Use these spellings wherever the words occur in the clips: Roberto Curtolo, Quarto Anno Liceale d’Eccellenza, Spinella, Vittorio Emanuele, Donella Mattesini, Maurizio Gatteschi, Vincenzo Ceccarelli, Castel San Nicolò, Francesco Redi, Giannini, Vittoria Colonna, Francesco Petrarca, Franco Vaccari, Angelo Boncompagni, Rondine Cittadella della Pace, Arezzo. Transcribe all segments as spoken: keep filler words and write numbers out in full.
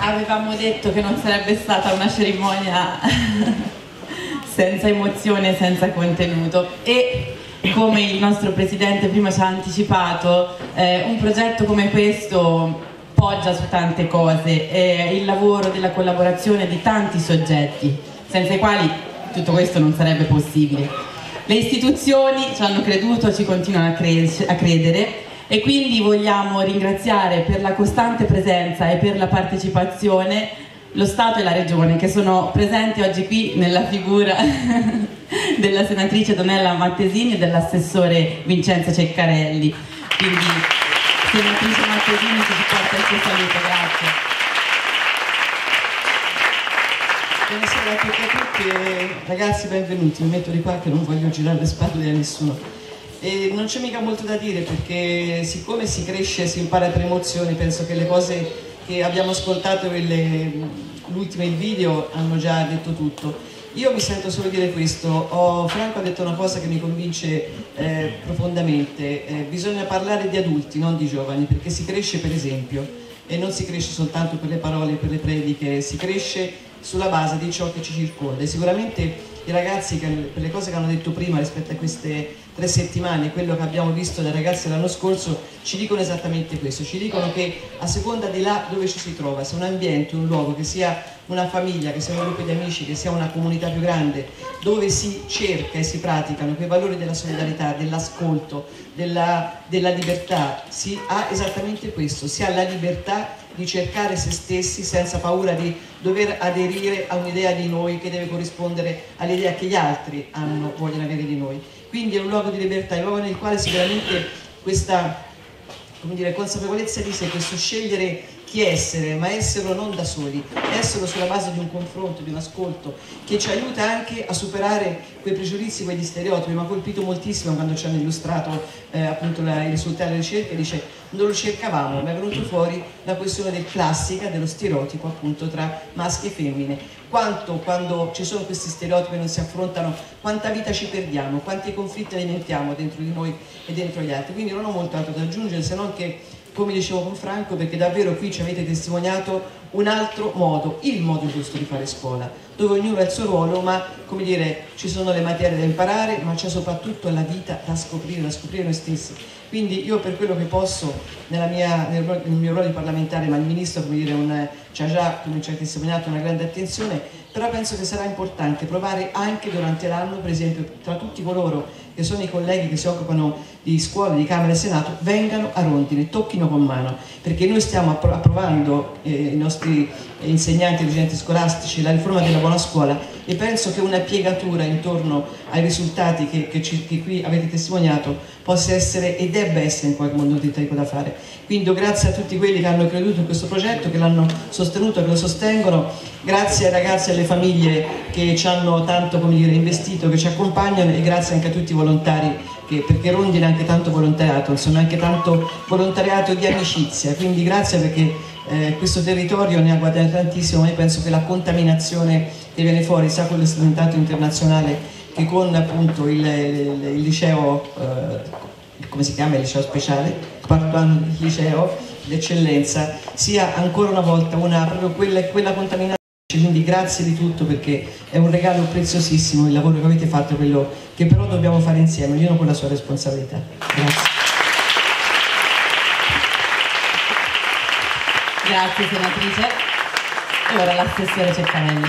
avevamo detto che non sarebbe stata una cerimonia senza emozione, senza contenuto, e come il nostro Presidente prima ci ha anticipato, eh, un progetto come questo poggia su tante cose, eh, il lavoro della collaborazione di tanti soggetti, senza i quali tutto questo non sarebbe possibile. Le istituzioni ci hanno creduto, ci continuano a, cre a credere, e quindi vogliamo ringraziare per la costante presenza e per la partecipazione lo Stato e la Regione, che sono presenti oggi qui nella figura della senatrice Donella Mattesini e dell'assessore Vincenzo Ceccarelli. Quindi, senatrice Mattesini, ci porta il suo saluto, grazie. Buonasera a tutti e a tutti, ragazzi, benvenuti. Mi metto di qua che non voglio girare le spalle a nessuno. E non c'è mica molto da dire, perché siccome si cresce e si impara per emozioni, penso che le cose che abbiamo ascoltato l'ultimo in video hanno già detto tutto. Io mi sento solo dire questo: oh, Franco ha detto una cosa che mi convince eh, profondamente, eh, bisogna parlare di adulti, non di giovani, perché si cresce per esempio, e non si cresce soltanto per le parole, per le prediche, si cresce sulla base di ciò che ci circonda. E sicuramente i ragazzi, che, per le cose che hanno detto prima rispetto a queste tre settimane, quello che abbiamo visto dai ragazzi l'anno scorso, ci dicono esattamente questo, ci dicono che a seconda di là dove ci si trova, se un ambiente, un luogo, che sia una famiglia, che sia un gruppo di amici, che sia una comunità più grande, dove si cerca e si praticano quei valori della solidarietà, dell'ascolto, della, della libertà, si ha esattamente questo, si ha la libertà di cercare se stessi senza paura di dover aderire a un'idea di noi che deve corrispondere all'idea che gli altri hanno, vogliono avere di noi. Quindi è un luogo di libertà, è un luogo nel quale sicuramente questa, come dire, consapevolezza di sé, questo scegliere chi essere, ma esserlo non da soli, esserlo sulla base di un confronto, di un ascolto, che ci aiuta anche a superare quei pregiudizi, quegli stereotipi. Mi ha colpito moltissimo quando ci hanno illustrato eh, appunto la, i risultati della ricerca, dice non lo cercavamo, ma è venuto fuori la questione del classica, dello stereotipo appunto tra maschi e femmine. Quanto, quando ci sono questi stereotipi e non si affrontano, quanta vita ci perdiamo, quanti conflitti alimentiamo dentro di noi e dentro gli altri. Quindi non ho molto altro da aggiungere, se non che, come dicevo con Franco, perché davvero qui ci avete testimoniato un altro modo, il modo giusto di fare scuola, dove ognuno ha il suo ruolo, ma come dire, ci sono le materie da imparare, ma c'è soprattutto la vita da scoprire, da scoprire noi stessi. Quindi io, per quello che posso, nella mia, nel, nel mio ruolo di parlamentare, ma il Ministro, come dire, un, ci ha già, come ci ha testimoniato, una grande attenzione, però penso che sarà importante provare anche durante l'anno, per esempio, tra tutti coloro che sono i colleghi che si occupano di scuole, di Camera e Senato, vengano a Rondine, tocchino con mano, perché noi stiamo appro approvando eh, i nostri insegnanti, i dirigenti scolastici, la riforma della buona scuola, e penso che una piegatura intorno ai risultati che, che, ci, che qui avete testimoniato possa essere e debba essere in qualche modo un tentativo da fare. Quindi grazie a tutti quelli che hanno creduto in questo progetto, che l'hanno sostenuto, che lo sostengono, grazie ai ragazzi e alle famiglie che ci hanno tanto, come dire, investito, che ci accompagnano, e grazie anche a tutti i volontari volontari, che, perché Rondine è anche tanto volontariato, insomma anche tanto volontariato di amicizia, quindi grazie, perché eh, questo territorio ne ha guadagnato tantissimo. Io penso che la contaminazione che viene fuori, sia con l'estraneo internazionale che con appunto il, il, il liceo, eh, come si chiama il liceo speciale, il liceo d'eccellenza, sia ancora una volta una, proprio quella, quella contaminazione. Quindi grazie di tutto, perché è un regalo preziosissimo il lavoro che avete fatto, quello che però dobbiamo fare insieme, ognuno con la sua responsabilità. Grazie. Grazie senatrice. E ora l'assessore Ceccarelli.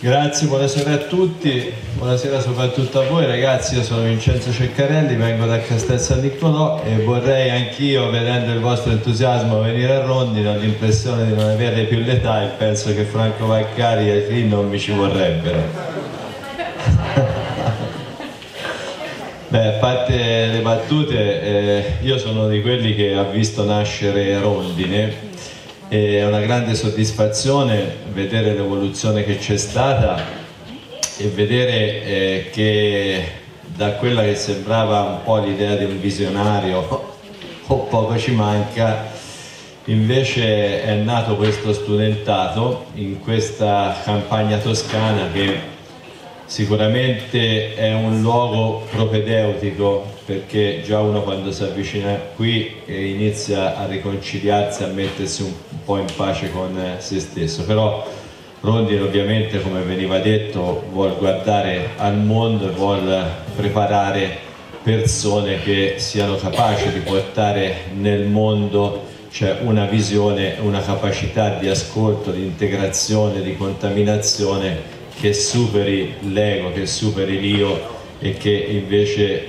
Grazie, buonasera a tutti, buonasera soprattutto a voi ragazzi. Io sono Vincenzo Ceccarelli, vengo da Castel San Nicolò e vorrei anch'io, vedendo il vostro entusiasmo venire a Rondine, ho l'impressione di non avere più l'età, e penso che Franco Vaccari e lì non mi ci vorrebbero. Beh, a parte le battute, eh, io sono di quelli che ha visto nascere Rondine. È una grande soddisfazione vedere l'evoluzione che c'è stata e vedere eh, che da quella che sembrava un po' l'idea di un visionario o poco ci manca, invece è nato questo studentato in questa campagna toscana, che sicuramente è un luogo propedeutico perché già uno quando si avvicina qui inizia a riconciliarsi, a mettersi un po' in pace con se stesso. Però Rondine ovviamente, come veniva detto, vuol guardare al mondo e vuol preparare persone che siano capaci di portare nel mondo, cioè, una visione, una capacità di ascolto, di integrazione, di contaminazione che superi l'ego, che superi l'io, e che invece,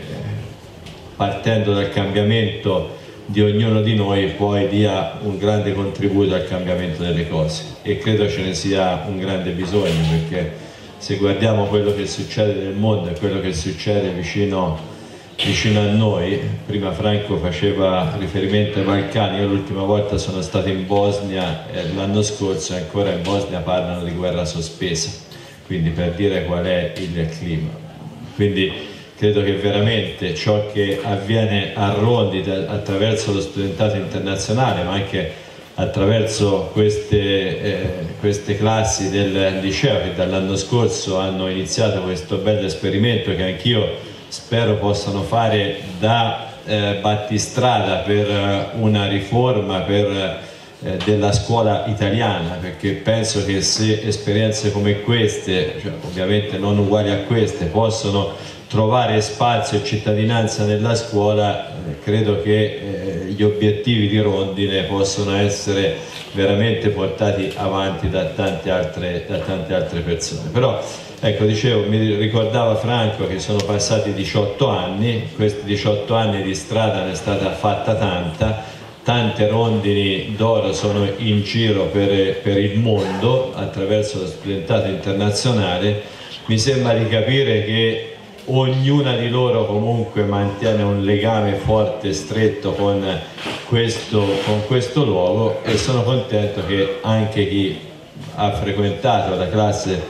partendo dal cambiamento di ognuno di noi, poi dia un grande contributo al cambiamento delle cose. E credo ce ne sia un grande bisogno, perché se guardiamo quello che succede nel mondo e quello che succede vicino vicino a noi, prima Franco faceva riferimento ai Balcani, io l'ultima volta sono stato in Bosnia l'anno scorso e ancora in Bosnia parlano di guerra sospesa, quindi per dire qual è il clima. Quindi credo che veramente ciò che avviene a Rondine attraverso lo studentato internazionale, ma anche attraverso queste, eh, queste classi del liceo che dall'anno scorso hanno iniziato questo bel esperimento, che anch'io spero possano fare da eh, battistrada per una riforma per, eh, della scuola italiana, perché penso che se esperienze come queste, cioè, ovviamente non uguali a queste, possono trovare spazio e cittadinanza nella scuola, eh, credo che eh, gli obiettivi di Rondine possano essere veramente portati avanti da tante altre, da tante altre persone. Però, ecco, dicevo, mi ricordava Franco che sono passati diciotto anni, questi diciotto anni di strada ne è stata fatta tanta, tante rondini d'oro sono in giro per, per il mondo attraverso lo studentato internazionale. Mi sembra di capire che ognuna di loro comunque mantiene un legame forte e stretto con questo, con questo luogo, e sono contento che anche chi ha frequentato la classe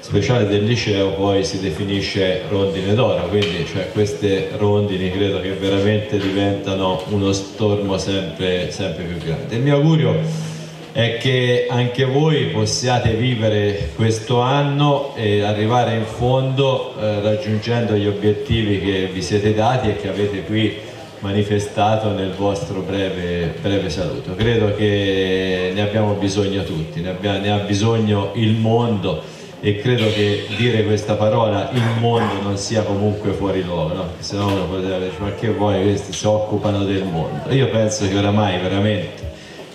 speciale del liceo poi si definisce rondine d'oro, quindi, cioè, queste rondini credo che veramente diventano uno stormo sempre, sempre più grande. Il mio augurio è che anche voi possiate vivere questo anno e arrivare in fondo, eh, raggiungendo gli obiettivi che vi siete dati e che avete qui manifestato nel vostro breve, breve saluto. Credo che ne abbiamo bisogno tutti, ne, abbiamo, ne ha bisogno il mondo, e credo che dire questa parola il mondo non sia comunque fuori loro, no? Se no uno poteva dire: ma che voi, questi si occupano del mondo. Io penso che oramai veramente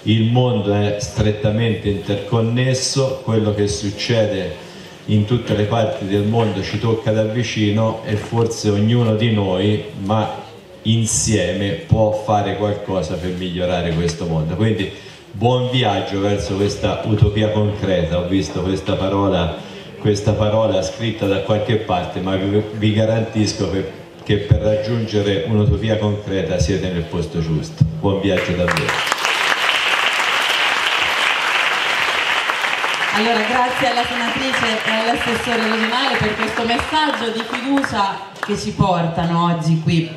il mondo è strettamente interconnesso, quello che succede in tutte le parti del mondo ci tocca da vicino, e forse ognuno di noi, ma insieme, può fare qualcosa per migliorare questo mondo. Quindi buon viaggio verso questa utopia concreta. Ho visto questa parola questa parola scritta da qualche parte, ma vi garantisco che per raggiungere un'utopia concreta siete nel posto giusto. Buon viaggio davvero. Allora, grazie alla senatrice e all'assessore Rondinale per questo messaggio di fiducia che ci portano oggi qui.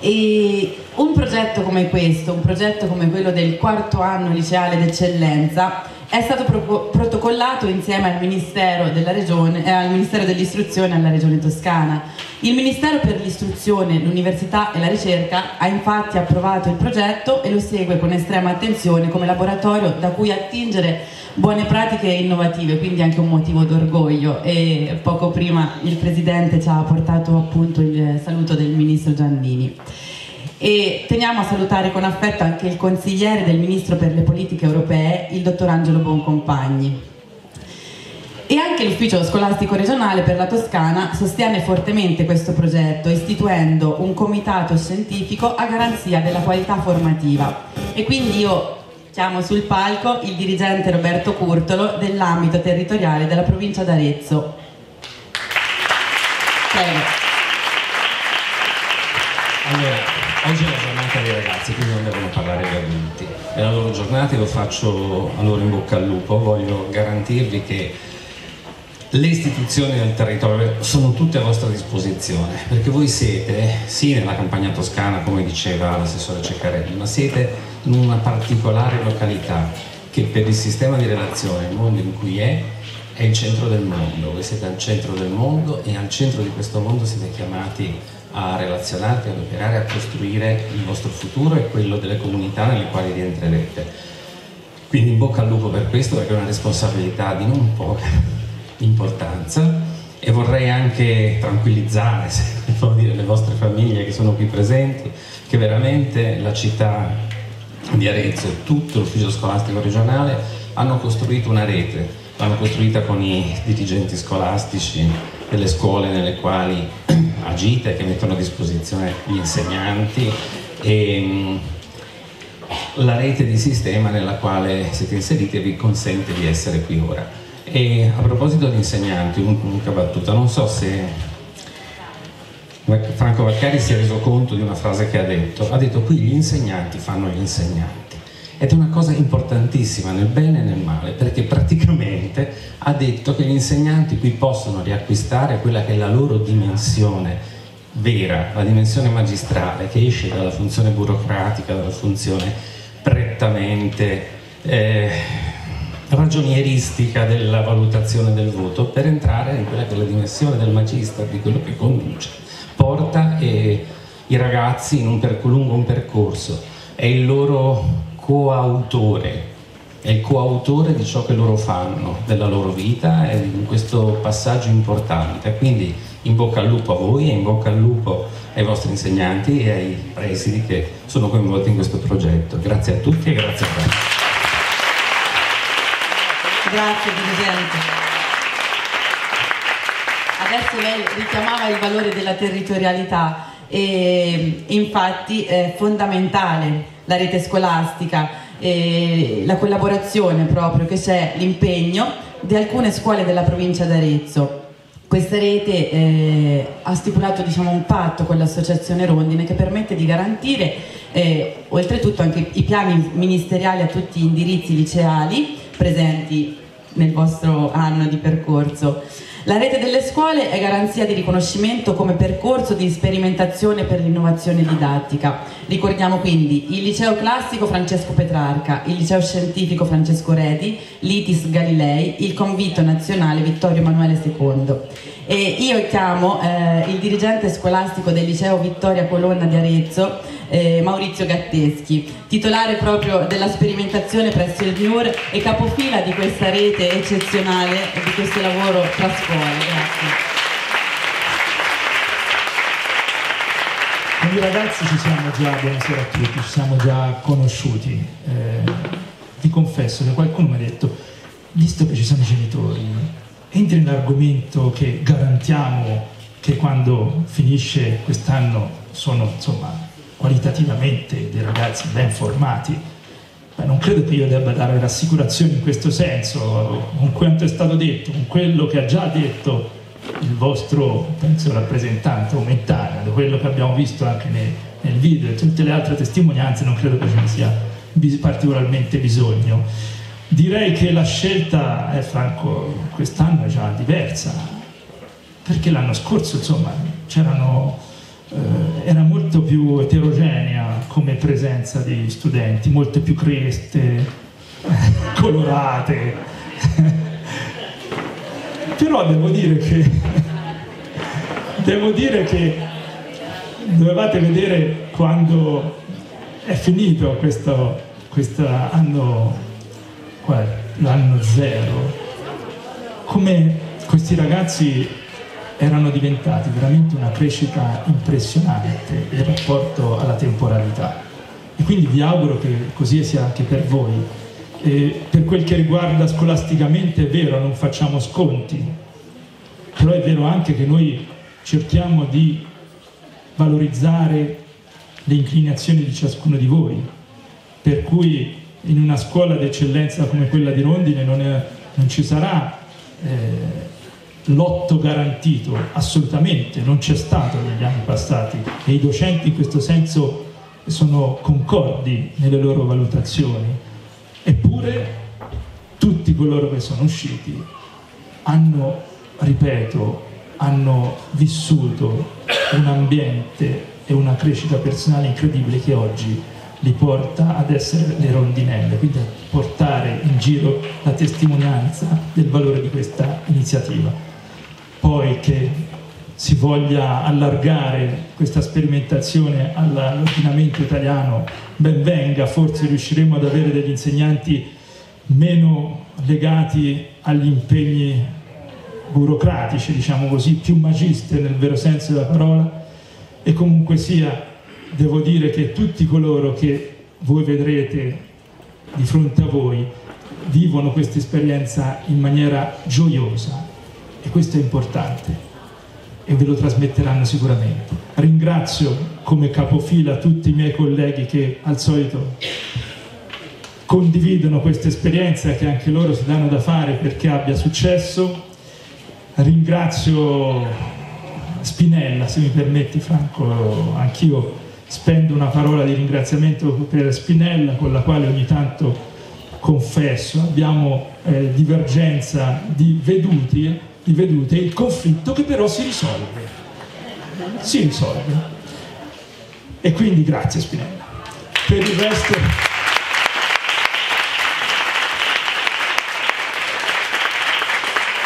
E un progetto come questo, un progetto come quello del quarto anno liceale d'eccellenza, è stato pro protocollato insieme al Ministero della Regione, eh, al Ministero dell'Istruzione alla Regione Toscana. Il Ministero per l'Istruzione, l'Università e la Ricerca ha infatti approvato il progetto e lo segue con estrema attenzione come laboratorio da cui attingere buone pratiche innovative, quindi anche un motivo d'orgoglio. E poco prima il Presidente ci ha portato appunto il saluto del Ministro Giannini. E teniamo a salutare con affetto anche il consigliere del Ministro per le Politiche Europee, il dottor Angelo Boncompagni. E anche l'Ufficio Scolastico Regionale per la Toscana sostiene fortemente questo progetto, istituendo un comitato scientifico a garanzia della qualità formativa. E quindi io chiamo sul palco il dirigente Roberto Curtolo dell'ambito territoriale della provincia d'Arezzo. Prego. Allora, oggi è la giornata dei ragazzi, quindi non devono parlare gli adulti, è la loro giornata e lo faccio a loro in bocca al lupo. Voglio garantirvi che le istituzioni del territorio sono tutte a vostra disposizione, perché voi siete, sì, nella campagna toscana, come diceva l'assessore Ceccarelli, ma siete in una particolare località che per il sistema di relazione, il mondo in cui è, è il centro del mondo. Voi siete al centro del mondo, e al centro di questo mondo siete chiamati a relazionarvi, ad operare, a costruire il vostro futuro e quello delle comunità nelle quali rientrerete. Quindi in bocca al lupo per questo, perché è una responsabilità di non poca importanza, e vorrei anche tranquillizzare, se devo dire, le vostre famiglie che sono qui presenti, che veramente la città di Arezzo e tutto l'ufficio scolastico regionale hanno costruito una rete, l'hanno costruita con i dirigenti scolastici delle scuole nelle quali agite, che mettono a disposizione gli insegnanti, e la rete di sistema nella quale siete inseriti vi consente di essere qui ora. E a proposito di insegnanti, un'unica battuta, non so se Franco Vaccari si è reso conto di una frase che ha detto, ha detto qui gli insegnanti fanno gli insegnanti, ed è una cosa importantissima nel bene e nel male, perché praticamente ha detto che gli insegnanti qui possono riacquistare quella che è la loro dimensione vera, la dimensione magistrale, che esce dalla funzione burocratica, dalla funzione prettamente eh, ragionieristica della valutazione del voto, per entrare in quella che è la dimensione del magistro, di quello che conduce, porta eh, i ragazzi in un perc- lungo un percorso, è il loro coautore, è il coautore di ciò che loro fanno, della loro vita, e in questo passaggio importante. Quindi in bocca al lupo a voi, e in bocca al lupo ai vostri insegnanti e ai presidi che sono coinvolti in questo progetto. Grazie a tutti e grazie a voi. Grazie Presidente. Adesso lei richiamava il valore della territorialità, e infatti è fondamentale la rete scolastica, e la collaborazione proprio che c'è, l'impegno di alcune scuole della provincia d'Arezzo. Questa rete eh, ha stipulato, diciamo, un patto con l'associazione Rondine che permette di garantire eh, oltretutto anche i piani ministeriali a tutti gli indirizzi liceali presenti nel vostro anno di percorso. La rete delle scuole è garanzia di riconoscimento come percorso di sperimentazione per l'innovazione didattica. Ricordiamo quindi il liceo classico Francesco Petrarca, il liceo scientifico Francesco Redi, l'Itis Galilei, il convito nazionale Vittorio Emanuele secondo. E io chiamo eh, il dirigente scolastico del liceo Vittoria Colonna di Arezzo, eh, Maurizio Gatteschi, titolare proprio della sperimentazione presso il G N U R e capofila di questa rete eccezionale e di questo lavoro tra scuole. Grazie. Quindi ragazzi, ci siamo già, buonasera a tutti, ci siamo già conosciuti. Eh, vi confesso che qualcuno mi ha detto, visto che ci sono i genitori, entri in argomento che garantiamo che quando finisce quest'anno sono, insomma, qualitativamente dei ragazzi ben formati. Beh, non credo che io debba dare rassicurazioni in questo senso, con quanto è stato detto, con quello che ha già detto il vostro, penso, rappresentante aumentare, quello che abbiamo visto anche nel, nel video e tutte le altre testimonianze, non credo che ce ne sia bis- particolarmente bisogno. Direi che la scelta, eh, Franco, quest'anno è già diversa, perché l'anno scorso, insomma, c'erano, eh, era molto più eterogenea come presenza di studenti, molte più creste, colorate. Però devo dire che devo dire che dovevate vedere quando è finito questo, questo anno, l'anno zero, come questi ragazzi erano diventati veramente una crescita impressionante in rapporto alla temporalità, e quindi vi auguro che così sia anche per voi. E per quel che riguarda scolasticamente, è vero, non facciamo sconti, però è vero anche che noi cerchiamo di valorizzare le inclinazioni di ciascuno di voi, per cui in una scuola d'eccellenza come quella di Rondine non, è, non ci sarà eh, lotto garantito, assolutamente non c'è stato negli anni passati, e i docenti in questo senso sono concordi nelle loro valutazioni. Eppure tutti coloro che sono usciti hanno, ripeto, hanno vissuto un ambiente e una crescita personale incredibile che oggi li porta ad essere le rondinelle, quindi a portare in giro la testimonianza del valore di questa iniziativa. Poi che si voglia allargare questa sperimentazione all'ordinamento italiano, ben venga, forse riusciremo ad avere degli insegnanti meno legati agli impegni burocratici, diciamo così, più magister nel vero senso della parola. E comunque sia, devo dire che tutti coloro che voi vedrete di fronte a voi vivono questa esperienza in maniera gioiosa, e questo è importante, e ve lo trasmetteranno sicuramente. Ringrazio come capofila tutti i miei colleghi che al solito condividono questa esperienza, che anche loro si danno da fare perché abbia successo. Ringrazio Spinella, se mi permetti Franco, anch'io spendo una parola di ringraziamento per Spinella, con la quale ogni tanto, confesso, abbiamo eh, divergenza di, veduti, di vedute, il conflitto che però si risolve, si risolve, e quindi grazie Spinella. Per il resto,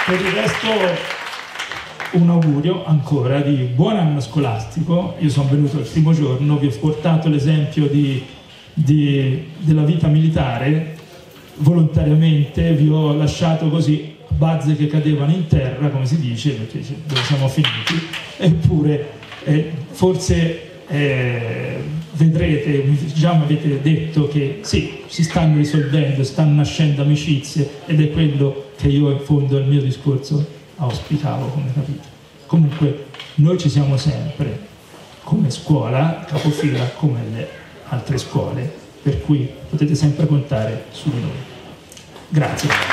per il resto un augurio ancora di buon anno scolastico. Io sono venuto il primo giorno, vi ho portato l'esempio di, di, della vita militare, volontariamente vi ho lasciato così bazze che cadevano in terra, come si dice, perché dove siamo finiti, eppure eh, forse eh, vedrete, già mi avete detto che sì, si stanno risolvendo, stanno nascendo amicizie, ed è quello che io in fondo al mio discorso auspicavo, come capite. Comunque noi ci siamo sempre, come scuola capofila, come le altre scuole, per cui potete sempre contare su di noi. Grazie.